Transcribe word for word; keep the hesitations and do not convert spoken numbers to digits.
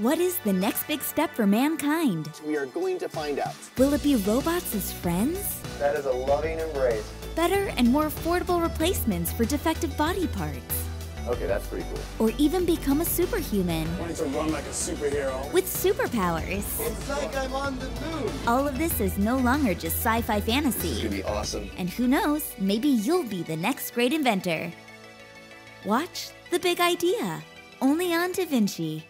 What is the next big step for mankind? We are going to find out. Will it be robots as friends? That is a loving embrace. Better and more affordable replacements for defective body parts. Okay, that's pretty cool. Or even become a superhuman. I wanted to run like a superhero. With superpowers. It's like I'm on the moon. All of this is no longer just sci-fi fantasy. It's gonna be awesome. And who knows, maybe you'll be the next great inventor. Watch The Big Idea, only on Da Vinci.